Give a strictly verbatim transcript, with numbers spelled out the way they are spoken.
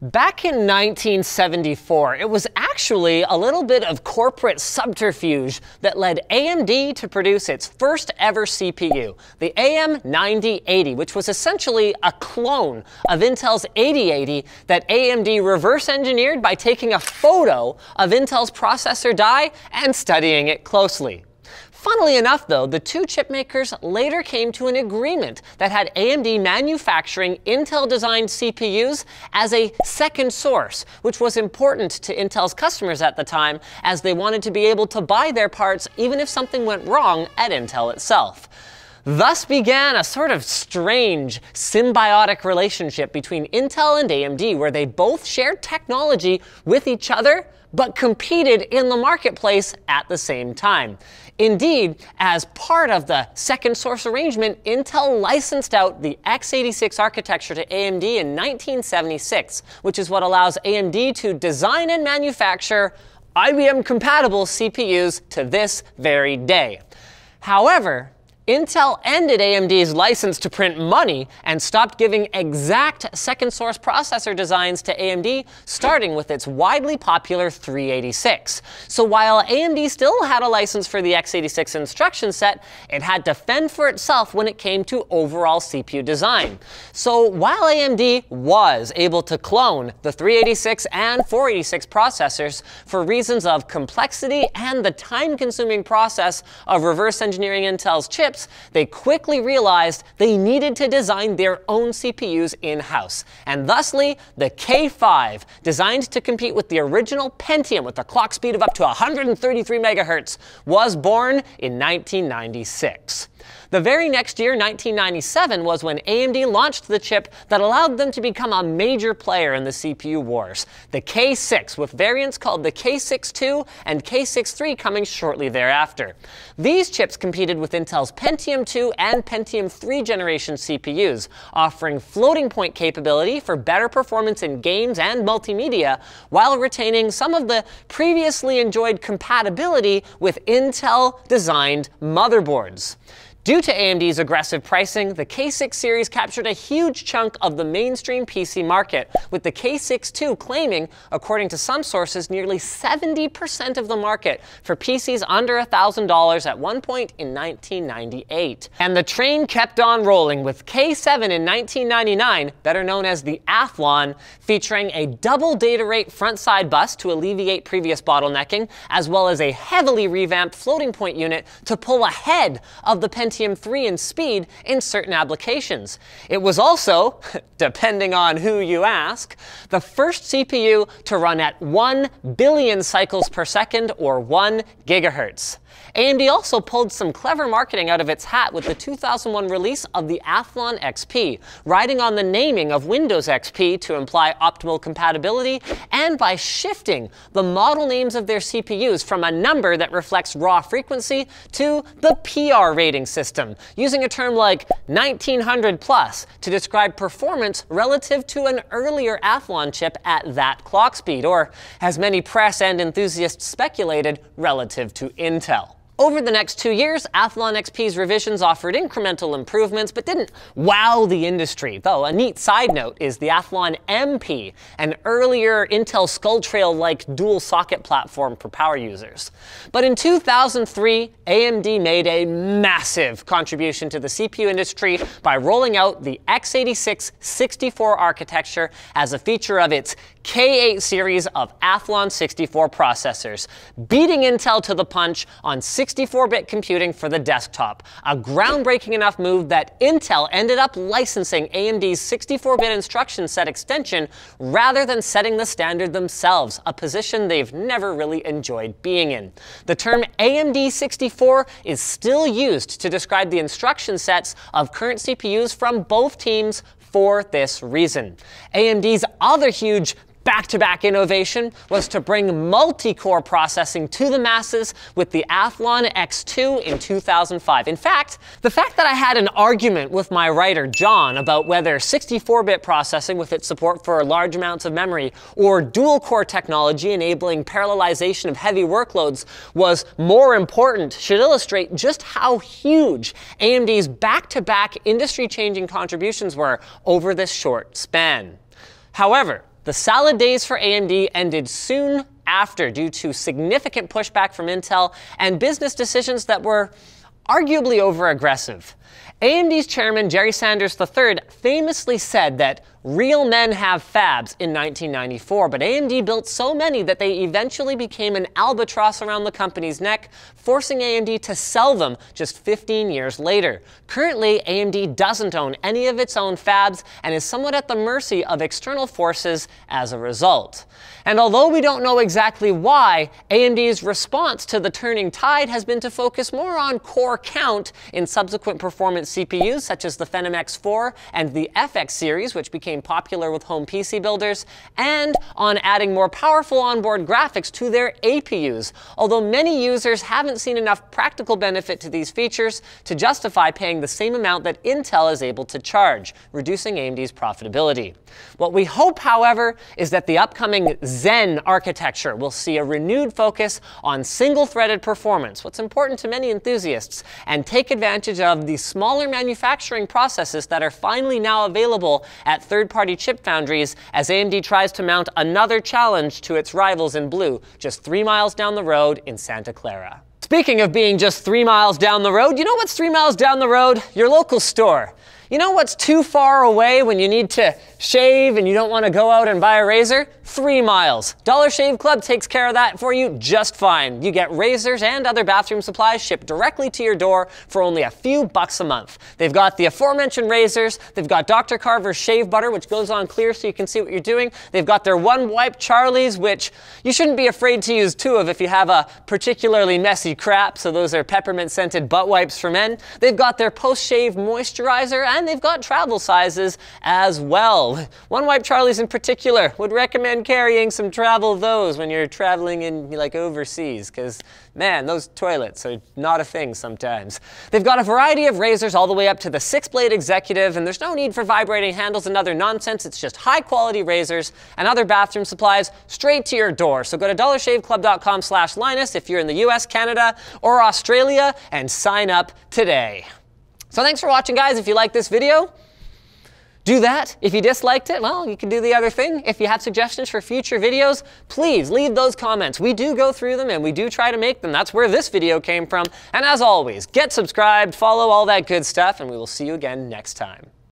Back in nineteen seventy-four, it was actually a little bit of corporate subterfuge that led A M D to produce its first ever C P U, the A M ninety eighty, which was essentially a clone of Intel's eighty eighty that A M D reverse engineered by taking a photo of Intel's processor die and studying it closely. Funnily enough, though, the two chipmakers later came to an agreement that had A M D manufacturing Intel-designed C P Us as a second source, which was important to Intel's customers at the time, as they wanted to be able to buy their parts even if something went wrong at Intel itself. Thus began a sort of strange, symbiotic relationship between Intel and A M D, where they both shared technology with each other, but competed in the marketplace at the same time. Indeed, as part of the second source arrangement, Intel licensed out the x eighty-six architecture to A M D in nineteen seventy-six, which is what allows A M D to design and manufacture I B M-compatible C P Us to this very day. However, Intel ended A M D's license to print money and stopped giving exact second source processor designs to A M D, starting with its widely popular three eighty-six. So while A M D still had a license for the x eighty-six instruction set, it had to fend for itself when it came to overall C P U design. So while A M D was able to clone the three eighty-six and four eighty-six processors for reasons of complexity and the time-consuming process of reverse engineering Intel's chips, they quickly realized they needed to design their own C P Us in-house. And thusly, the K five, designed to compete with the original Pentium with a clock speed of up to one hundred thirty-three megahertz, was born in nineteen ninety-six. The very next year, nineteen ninety-seven, was when A M D launched the chip that allowed them to become a major player in the C P U wars, the K six, with variants called the K six two and K six three coming shortly thereafter. These chips competed with Intel's Pentium two and Pentium three generation C P Us, offering floating point capability for better performance in games and multimedia, while retaining some of the previously enjoyed compatibility with Intel-designed motherboards. Due to A M D's aggressive pricing, the K six series captured a huge chunk of the mainstream P C market, with the K six two claiming, according to some sources, nearly seventy percent of the market for P Cs under one thousand dollars at one point in nineteen ninety-eight. And the train kept on rolling, with K seven in nineteen ninety-nine, better known as the Athlon, featuring a double data rate front-side bus to alleviate previous bottlenecking, as well as a heavily revamped floating point unit to pull ahead of the Pentium Pentium three in speed in certain applications. It was also, depending on who you ask, the first C P U to run at one billion cycles per second, or one gigahertz. A M D also pulled some clever marketing out of its hat with the two thousand one release of the Athlon X P, riding on the naming of Windows X P to imply optimal compatibility, and by shifting the model names of their C P Us from a number that reflects raw frequency to the P R rating system, using a term like nineteen hundred plus to describe performance relative to an earlier Athlon chip at that clock speed, or, as many press and enthusiasts speculated, relative to Intel. Over the next two years, Athlon X P's revisions offered incremental improvements, but didn't wow the industry. Though a neat side note is the Athlon M P, an earlier Intel Skulltrail-like dual-socket platform for power users. But in two thousand three, A M D made a massive contribution to the C P U industry by rolling out the x eighty-six sixty-four architecture as a feature of its K eight series of Athlon sixty-four processors, beating Intel to the punch on sixty-four bit computing for the desktop, a groundbreaking enough move that Intel ended up licensing A M D's sixty-four bit instruction set extension rather than setting the standard themselves, a position they've never really enjoyed being in. The term A M D sixty-four is still used to describe the instruction sets of current C P Us from both teams for this reason. A M D's other huge back-to-back innovation was to bring multi-core processing to the masses with the Athlon X two in two thousand five. In fact, the fact that I had an argument with my writer, John, about whether sixty-four bit processing with its support for large amounts of memory or dual-core technology enabling parallelization of heavy workloads was more important should illustrate just how huge A M D's back-to-back industry-changing contributions were over this short span. However, The solid days for A M D ended soon after due to significant pushback from Intel and business decisions that were arguably over-aggressive. A M D's chairman, Jerry Sanders the third, famously said that real men have fabs in nineteen ninety-four, but A M D built so many that they eventually became an albatross around the company's neck, forcing A M D to sell them just fifteen years later. Currently, A M D doesn't own any of its own fabs and is somewhat at the mercy of external forces as a result. And although we don't know exactly why, A M D's response to the turning tide has been to focus more on core count in subsequent performance C P Us such as the Phenom X four and the F X series, which became popular with home P C builders, and on adding more powerful onboard graphics to their A P Us, although many users haven't seen enough practical benefit to these features to justify paying the same amount that Intel is able to charge, reducing A M D's profitability. What we hope, however, is that the upcoming Zen architecture will see a renewed focus on single-threaded performance, what's important to many enthusiasts, and take advantage of the smaller manufacturing processes that are finally now available at third-party chip foundries as A M D tries to mount another challenge to its rivals in blue, just three miles down the road in Santa Clara. Speaking of being just three miles down the road, you know what's three miles down the road? Your local store. You know what's too far away when you need to shave and you don't want to go out and buy a razor? Three miles. Dollar Shave Club takes care of that for you just fine. You get razors and other bathroom supplies shipped directly to your door for only a few bucks a month. They've got the aforementioned razors, they've got Doctor Carver's Shave Butter, which goes on clear so you can see what you're doing. They've got their One Wipe Charlie's, which you shouldn't be afraid to use two of if you have a particularly messy crap, so those are peppermint-scented butt wipes for men. They've got their post-shave moisturizer, and And they've got travel sizes as well. One Wipe Charlie's in particular would recommend carrying some travel those when you're traveling in like overseas, because man, those toilets are not a thing sometimes. They've got a variety of razors all the way up to the six-blade executive, and there's no need for vibrating handles and other nonsense. It's just high-quality razors and other bathroom supplies straight to your door. So go to dollar shave club dot com slash Linus if you're in the U S, Canada, or Australia, and sign up today. So thanks for watching, guys. If you liked this video, do that. If you disliked it, well, you can do the other thing. If you have suggestions for future videos, please leave those comments. We do go through them and we do try to make them. That's where this video came from. And as always, get subscribed, follow all that good stuff, and we will see you again next time.